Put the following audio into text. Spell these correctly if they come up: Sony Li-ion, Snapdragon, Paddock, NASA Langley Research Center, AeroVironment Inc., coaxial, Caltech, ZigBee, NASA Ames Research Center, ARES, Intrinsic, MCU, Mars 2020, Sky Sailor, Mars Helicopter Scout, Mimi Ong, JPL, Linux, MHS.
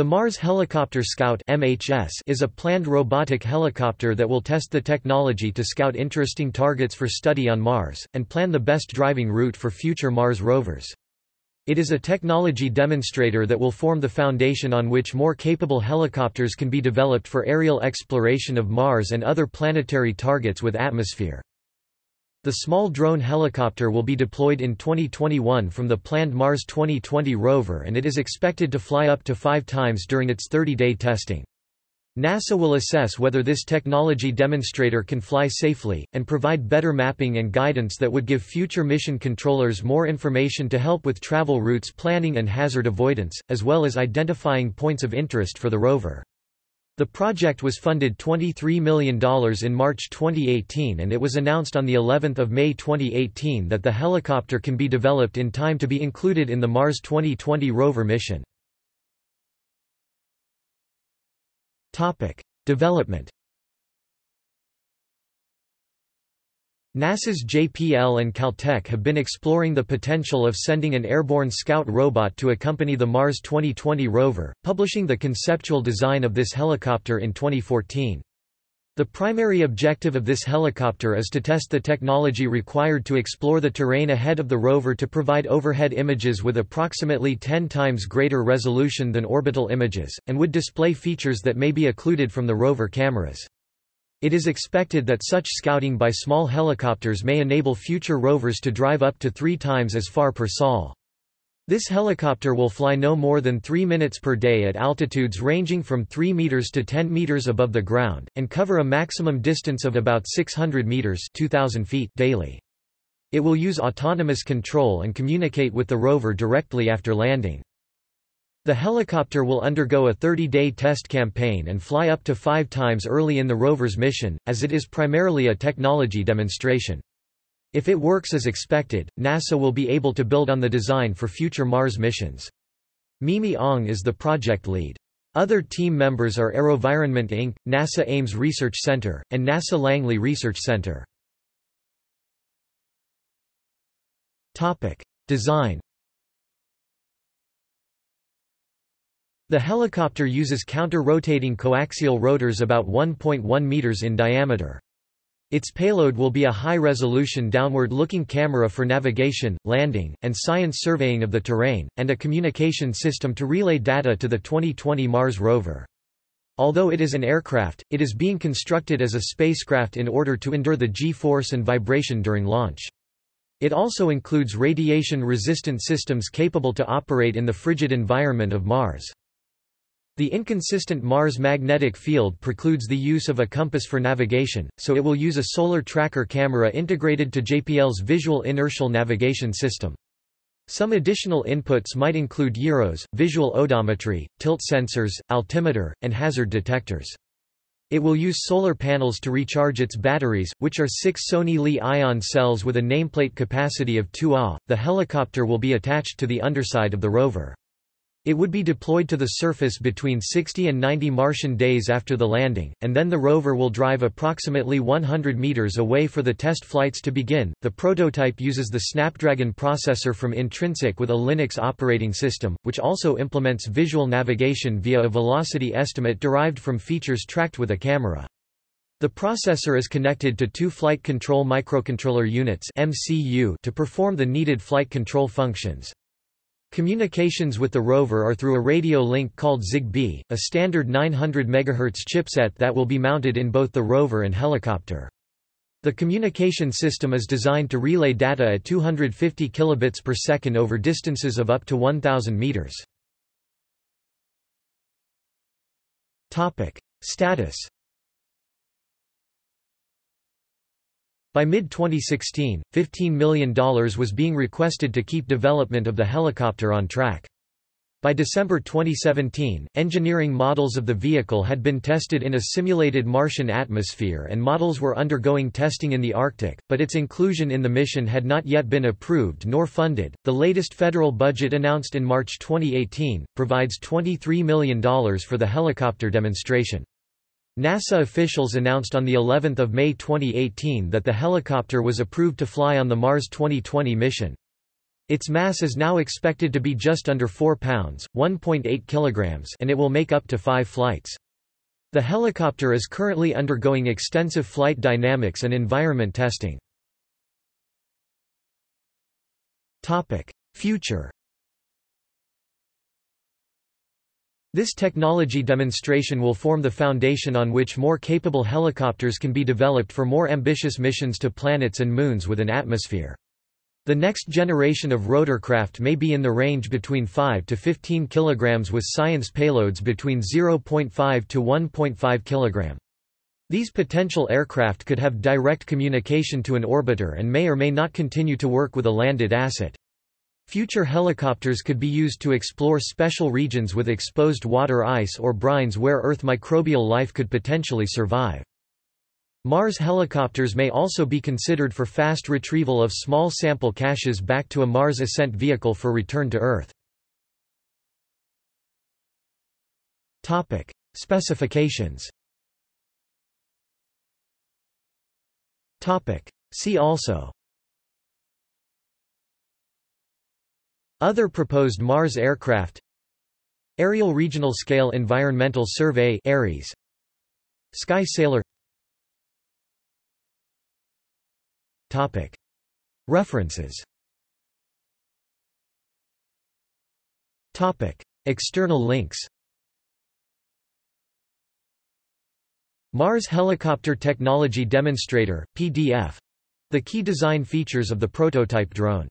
The Mars Helicopter Scout (MHS) is a planned robotic helicopter that will test the technology to scout interesting targets for study on Mars, and plan the best driving route for future Mars rovers. It is a technology demonstrator that will form the foundation on which more capable helicopters can be developed for aerial exploration of Mars and other planetary targets with atmosphere. The small drone helicopter will be deployed in 2021 from the planned Mars 2020 rover, and it is expected to fly up to 5 times during its 30-day testing. NASA will assess whether this technology demonstrator can fly safely, and provide better mapping and guidance that would give future mission controllers more information to help with travel routes planning and hazard avoidance, as well as identifying points of interest for the rover. The project was funded $23 million in March 2018, and it was announced on the 11th of May 2018 that the helicopter can be developed in time to be included in the Mars 2020 rover mission. Topic: Development. NASA's JPL and Caltech have been exploring the potential of sending an airborne scout robot to accompany the Mars 2020 rover, publishing the conceptual design of this helicopter in 2014. The primary objective of this helicopter is to test the technology required to explore the terrain ahead of the rover to provide overhead images with approximately 10 times greater resolution than orbital images, and would display features that may be occluded from the rover cameras. It is expected that such scouting by small helicopters may enable future rovers to drive up to 3 times as far per sol. This helicopter will fly no more than 3 minutes per day at altitudes ranging from 3 meters to 10 meters above the ground, and cover a maximum distance of about 600 meters (2,000 feet) daily. It will use autonomous control and communicate with the rover directly after landing. The helicopter will undergo a 30-day test campaign and fly up to 5 times early in the rover's mission, as it is primarily a technology demonstration. If it works as expected, NASA will be able to build on the design for future Mars missions. Mimi Ong is the project lead. Other team members are AeroVironment Inc., NASA Ames Research Center, and NASA Langley Research Center. Topic: Design. The helicopter uses counter-rotating coaxial rotors about 1.1 meters in diameter. Its payload will be a high-resolution downward-looking camera for navigation, landing, and science surveying of the terrain, and a communication system to relay data to the 2020 Mars rover. Although it is an aircraft, it is being constructed as a spacecraft in order to endure the G-force and vibration during launch. It also includes radiation-resistant systems capable to operate in the frigid environment of Mars. The inconsistent Mars magnetic field precludes the use of a compass for navigation, so it will use a solar tracker camera integrated to JPL's visual inertial navigation system. Some additional inputs might include gyros, visual odometry, tilt sensors, altimeter, and hazard detectors. It will use solar panels to recharge its batteries, which are 6 Sony Li-ion cells with a nameplate capacity of 2 Ah. The helicopter will be attached to the underside of the rover. It would be deployed to the surface between 60 and 90 Martian days after the landing, and then the rover will drive approximately 100 meters away for the test flights to begin. The prototype uses the Snapdragon processor from Intrinsic with a Linux operating system, which also implements visual navigation via a velocity estimate derived from features tracked with a camera. The processor is connected to 2 flight control microcontroller units (MCU) to perform the needed flight control functions. Communications with the rover are through a radio link called ZigBee, a standard 900 MHz chipset that will be mounted in both the rover and helicopter. The communication system is designed to relay data at 250 kilobits per second over distances of up to 1,000 meters. Topic: Status. By mid-2016, $15 million was being requested to keep development of the helicopter on track. By December 2017, engineering models of the vehicle had been tested in a simulated Martian atmosphere and models were undergoing testing in the Arctic, but its inclusion in the mission had not yet been approved nor funded. The latest federal budget announced in March 2018 provides $23 million for the helicopter demonstration. NASA officials announced on the 11th of May 2018 that the helicopter was approved to fly on the Mars 2020 mission. Its mass is now expected to be just under 4 pounds, 1.8 kilograms, and it will make up to 5 flights. The helicopter is currently undergoing extensive flight dynamics and environment testing. Topic: Future. This technology demonstration will form the foundation on which more capable helicopters can be developed for more ambitious missions to planets and moons with an atmosphere. The next generation of rotorcraft may be in the range between 5 to 15 kg, with science payloads between 0.5 to 1.5 kg. These potential aircraft could have direct communication to an orbiter and may or may not continue to work with a landed asset. Future helicopters could be used to explore special regions with exposed water ice or brines where Earth microbial life could potentially survive. Mars helicopters may also be considered for fast retrieval of small sample caches back to a Mars ascent vehicle for return to Earth. Topic: Specifications. Topic: See also. Other proposed Mars aircraft: Aerial Regional Scale Environmental Survey (ARES), Sky Sailor. Topic. References. Topic. External links. Mars Helicopter Technology Demonstrator, PDF. The key design features of the prototype drone.